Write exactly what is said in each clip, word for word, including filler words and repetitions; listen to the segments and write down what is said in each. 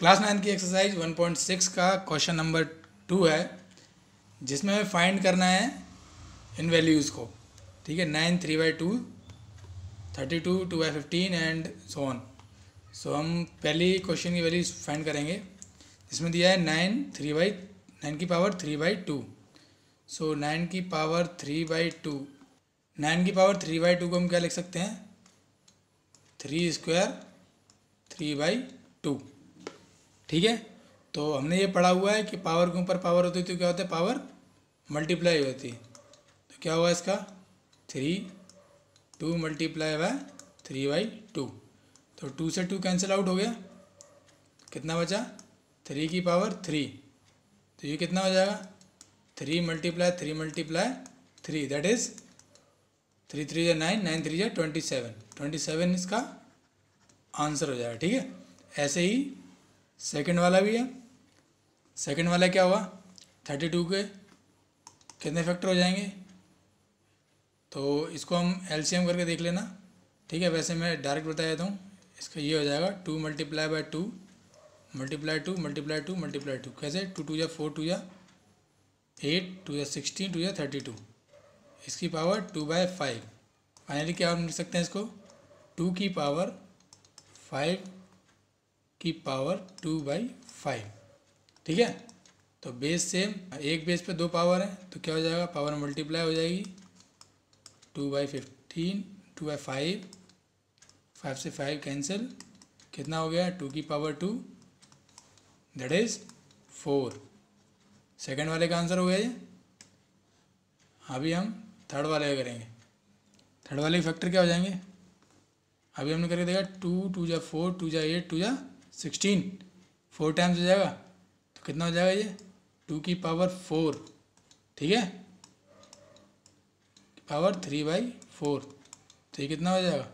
Class nine की exercise one point six का question number two है, जिसमें हमें फाइंड करना है इन वैल्यूज़ को। ठीक है, nine, three by two, thirty two, two by fifteen and so on. So हम पहले क्वेश्चन की वैल्यूज फाइंड करेंगे, जिसमें दिया है नाइन थ्री बाई नाइन की power three by two. So nine की power three by two nine की पावर थ्री बाई टू को हम क्या लिख सकते हैं, three square three by two. ठीक है, तो हमने ये पढ़ा हुआ है कि पावर के ऊपर पावर होती है तो क्या होता है, पावर मल्टीप्लाई होती है। तो क्या हुआ इसका, three two multiply by three by two, तो टू से टू कैंसिल आउट हो गया, कितना बचा, थ्री की पावर थ्री। तो ये कितना हो जाएगा, three multiply three multiply three, that is three three या नाइन, नाइन थ्री या ट्वेंटी सेवन, ट्वेंटी सेवन इसका आंसर हो जाएगा। ठीक है, ऐसे ही सेकेंड वाला भी है। सेकेंड वाला क्या हुआ, थर्टी टू के कितने फैक्टर हो जाएंगे, तो इसको हम एलसीएम करके देख लेना। ठीक है, वैसे मैं डायरेक्ट बता देता हूँ, इसका ये हो जाएगा two multiply by two multiply two multiply two multiply two, कैसे, टू टू या फोर, टू या एट, टू या सिक्सटीन, टू या थर्टी टू, इसकी power two by five. Finally क्या हम लिख सकते हैं इसको, टू की पावर फाइव की पावर टू बाई फाइव। ठीक है, तो बेस सेम, एक बेस पे दो पावर है, तो क्या हो जाएगा, पावर मल्टीप्लाई हो जाएगी, two by fifteen, two by five, five से फाइव कैंसिल, कितना हो गया, टू की power two, that is four. Second वाले का आंसर हो गया ये। अभी हम थर्ड वाले का करेंगे, थर्ड वाले के फैक्टर क्या हो जाएंगे, अभी हमने करके देखा, टू टू या फोर, टू या एट, टू या सिक्सटीन, फोर टाइम्स हो जाएगा, तो कितना हो जाएगा ये, टू की पावर फोर। ठीक है, पावर थ्री बाई फोर, तो ये कितना हो जाएगा,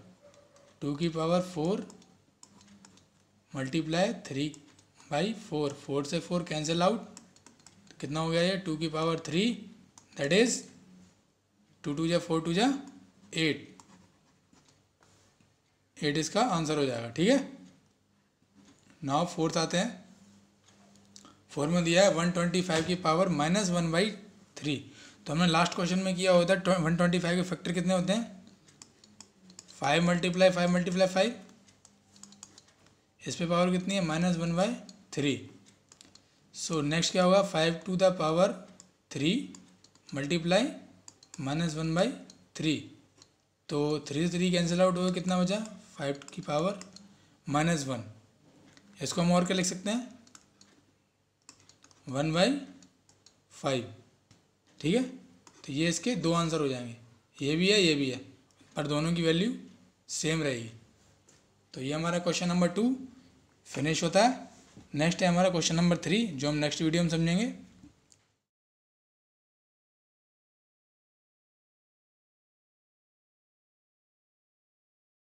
टू की power four multiply three by four, four से फोर कैंसिल आउट, तो कितना हो गया ये, टू की power three, that is two two या फोर, टू या एट, एट इसका आंसर हो जाएगा। ठीक है, नाउ फोर्थ आते हैं। फोर में दिया है वन ट्वेंटी फाइव की power minus one by three, तो हमने लास्ट क्वेश्चन में किया होता है वन ट्वेंटी फाइव के फैक्टर कितने होते हैं, five multiply five multiply five, इस पे पावर कितनी है, minus one by three. So next क्या होगा, five to the power three multiply minus one by three, तो थ्री से थ्री कैंसिल आउट हो गया, कितना बचा, फाइव की पावर माइनस वन। इसको हम और क्या लिख सकते हैं, वन बाई फाइव। ठीक है, तो ये इसके दो आंसर हो जाएंगे, ये भी है ये भी है, पर दोनों की वैल्यू सेम रहेगी। तो ये हमारा क्वेश्चन नंबर टू फिनिश होता है। नेक्स्ट है हमारा क्वेश्चन नंबर थ्री, जो हम नेक्स्ट वीडियो में समझेंगे।